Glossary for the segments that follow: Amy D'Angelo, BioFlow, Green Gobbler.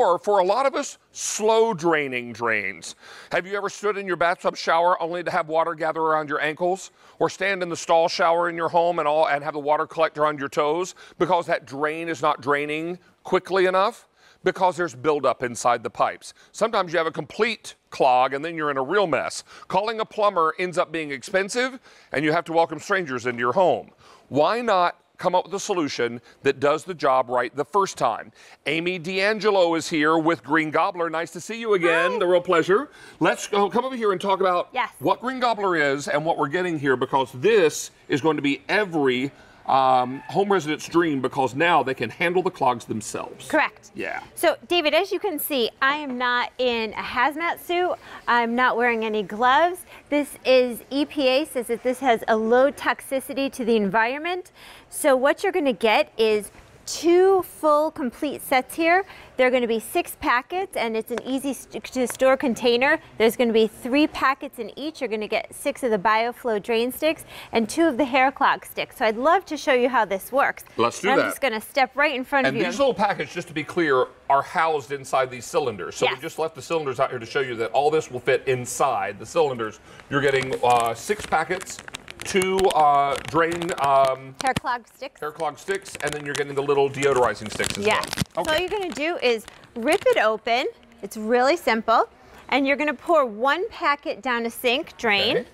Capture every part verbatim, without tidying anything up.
Or for a lot of us, slow draining drains. Have you ever stood in your bathtub shower only to have water gather around your ankles? Or stand in the stall shower in your home and all and have the water collect around your toes because that drain is not draining quickly enough? Because there's buildup inside the pipes. Sometimes you have a complete clog and then you're in a real mess. Calling a plumber ends up being expensive and you have to welcome strangers into your home. Why not come up with a solution that does the job right the first time? Amy D'Angelo is here with Green Gobbler. Nice to see you again. Hi. The real pleasure. Let's go, come over here and talk about yes. what Green Gobbler is and what we're getting here, because this is going to be every Um, home residents' dream, because now they can handle the clogs themselves. Correct. Yeah. So, David, as you can see, I am not in a hazmat suit. I'm not wearing any gloves. This is E P A says that this has a low toxicity to the environment. So what you're going to get is two full complete sets here. They're going to be six packets, and it's an easy st to store container. There's going to be three packets in each. You're going to get six of the BioFlow drain sticks and two of the hair clog sticks. So I'd love to show you how this works. Let's do and that. I'm just going to step right in front and of you. And these little packets, just to be clear, are housed inside these cylinders. So yes. we just left the cylinders out here to show you that all this will fit inside the cylinders. You're getting uh, six packets. Two uh, drain um, hair clog sticks. Hair clog sticks, and then you're getting the little deodorizing sticks as yeah. well. Okay. So all you're going to do is rip it open. It's really simple, and you're going to pour one packet down a sink drain okay.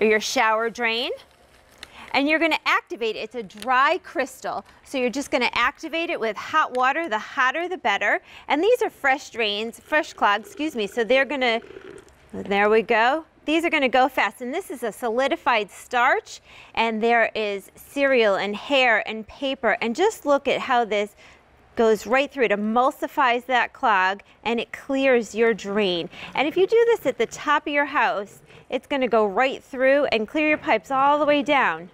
or your shower drain, and you're going to activate it. It's a dry crystal, so you're just going to activate it with hot water. The hotter, the better. And these are fresh drains, fresh clogs, excuse me. So they're going to. There we go. These are going to go fast, and this is a solidified starch, and there is cereal and hair and paper, and just look at how this goes right through. It emulsifies that clog and it clears your drain. And if you do this at the top of your house, it's going to go right through and clear your pipes all the way down.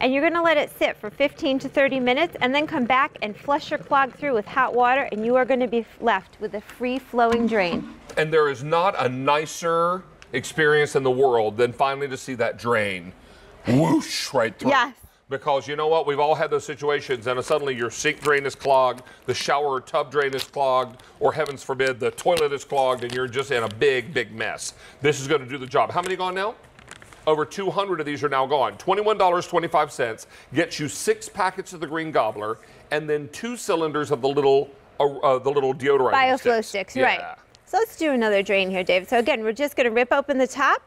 And you're going to let it sit for fifteen to thirty minutes, and then come back and flush your clog through with hot water, and you are going to be left with a free-flowing drain. And there is not a nicer experience in the world than finally to see that drain whoosh right through. Yes. Because you know what, we've all had those situations, and suddenly your sink drain is clogged, the shower or tub drain is clogged, or heavens forbid, the toilet is clogged, and you're just in a big, big mess. This is going to do the job. How many gone now? Over two hundred of these are now gone. twenty-one dollars and twenty-five cents gets you six packets of the Green Gobbler, and then two cylinders of the little, uh, uh, the little deodorant BioFlow sticks, sticks yeah. right. So let's do another drain here, Dave. So again, we're just going to rip open the top,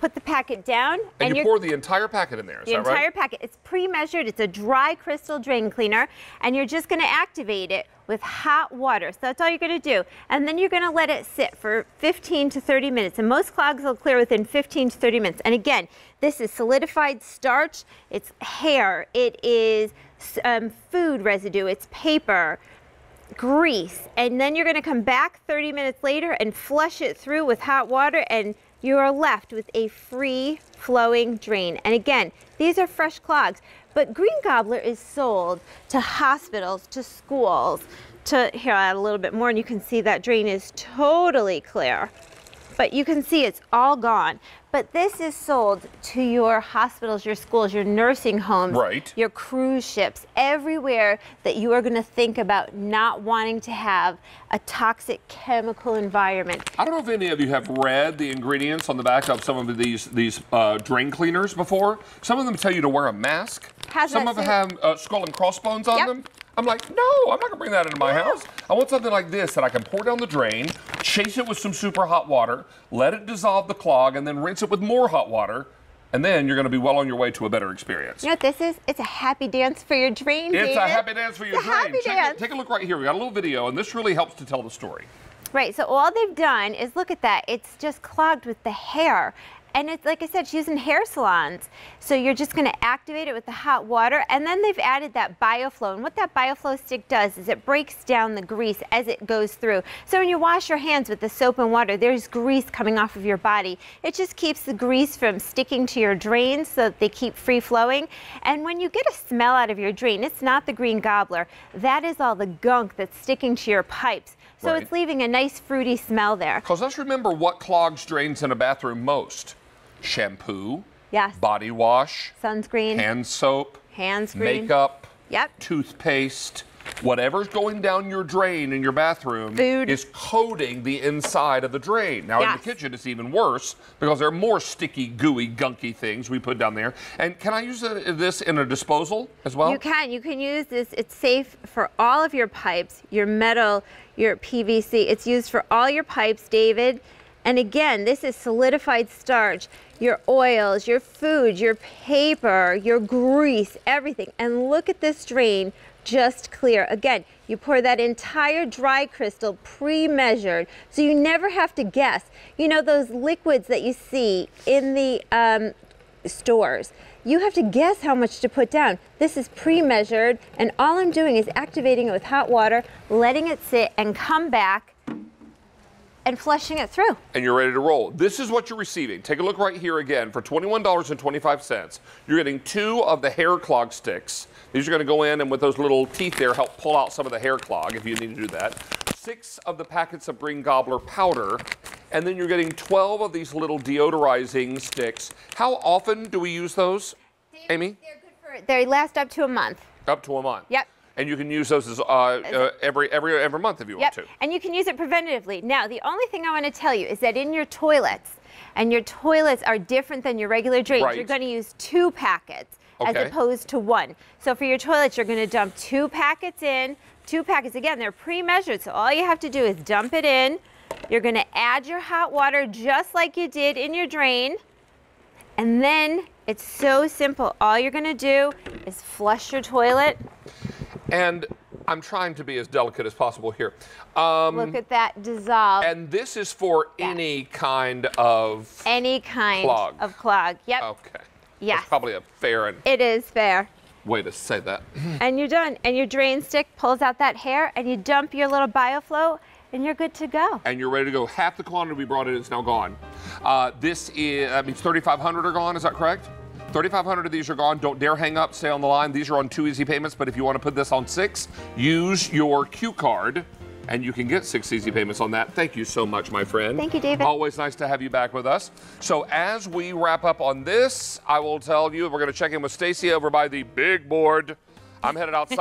put the packet down. And, and you pour the entire packet in there, is that right? The entire packet. It's pre-measured. It's a dry crystal drain cleaner. And you're just going to activate it with hot water. So that's all you're going to do. And then you're going to let it sit for fifteen to thirty minutes. And most clogs will clear within fifteen to thirty minutes. And again, this is solidified starch. It's hair. It is um, food residue. It's paper. Grease, and then you're going to come back thirty minutes later and flush it through with hot water, and you are left with a free flowing drain. And again, these are fresh clogs, but Green Gobbler is sold to hospitals, to schools, to here. I'll add a little bit more, and you can see that drain is totally clear, but you can see it's all gone. But this is sold to your hospitals, your schools, your nursing homes, right. your cruise ships, everywhere that you are going to think about not wanting to have a toxic chemical environment. I don't know if any of you have read the ingredients on the back of some of these these uh, drain cleaners before. Some of them tell you to wear a mask. How's some of them have uh, skull and crossbones on yep. them. I'm like, no, I'm not going to bring that into my house. I want something like this that I can pour down the drain, chase it with some super hot water, let it dissolve the clog, and then rinse it with more hot water, and then you're going to be well on your way to a better experience. You know what this is? It's a happy dance for your drain, David. It's a happy dance for your it's drain. Check, take a look right here. We got a little video, and this really helps to tell the story. Right, so all they've done is, look at that, it's just clogged with the hair. And it's like I said, she's in hair salons. So you're just going to activate it with the hot water. And then they've added that BioFlow. And what that BioFlow stick does is it breaks down the grease as it goes through. So when you wash your hands with the soap and water, there's grease coming off of your body. It just keeps the grease from sticking to your drains so that they keep free flowing. And when you get a smell out of your drain, it's not the Green Gobbler. That is all the gunk that's sticking to your pipes. So right. it's leaving a nice fruity smell there. Because let's remember what clogs drains in a bathroom most. Shampoo, yes. body wash, sunscreen, hand soap, hand screen. Makeup, yep. toothpaste, whatever's going down your drain in your bathroom Food. is coating the inside of the drain. Now, yes. in the kitchen, it's even worse because there are more sticky, gooey, gunky things we put down there. And can I use a, this in a disposal as well? You can. You can use this. It's safe for all of your pipes, your metal, your P V C. It's used for all your pipes, David. And again, this is solidified starch, your oils, your food, your paper, your grease, everything. And look at this drain, just clear. Again, you pour that entire dry crystal pre-measured, so you never have to guess. You know those liquids that you see in the um, stores? You have to guess how much to put down. This is pre-measured, and all I'm doing is activating it with hot water, letting it sit and come back and flushing it through. And you're ready to roll. This is what you're receiving. Take a look right here again. For twenty-one twenty-five, you're getting two of the hair clog sticks. These are gonna go in and with those little teeth there, help pull out some of the hair clog if you need to do that. Six of the packets of Green Gobbler powder, and then you're getting twelve of these little deodorizing sticks. How often do we use those, David, Amy? They're good for, they last up to a month. Up to a month. Yep. And you can use those as, uh, uh, every every every month if you yep. want to. And you can use it preventatively. Now, the only thing I want to tell you is that in your toilets, and your toilets are different than your regular drains. Right. You're going to use two packets okay. as opposed to one. So for your toilets, you're going to dump two packets in, two packets. Again, they're pre-measured, so all you have to do is dump it in. You're going to add your hot water just like you did in your drain, and then it's so simple. All you're going to do is flush your toilet. And I'm trying to be as delicate as possible here. Um, Look at that dissolve. And this is for yeah. any kind of any kind clog. of clog. Yep. Okay. Yeah. That's probably a fair and it is fair way to say that. And you're done. And your drain stick pulls out that hair, and you dump your little BioFlow, and you're good to go. And you're ready to go. Half the quantity we brought in is now gone. Uh, this is I mean, thirty-five hundred are gone. Is that correct? thirty-five hundred of these are gone. Don't dare hang up. Stay on the line. These are on two easy payments, but if you want to put this on six, use your Q card, and you can get six easy payments on that. Thank you so much, my friend. Thank you, David. Always nice to have you back with us. So as we wrap up on this, I will tell you, we're going to check in with Stacy over by the big board. I'm headed outside.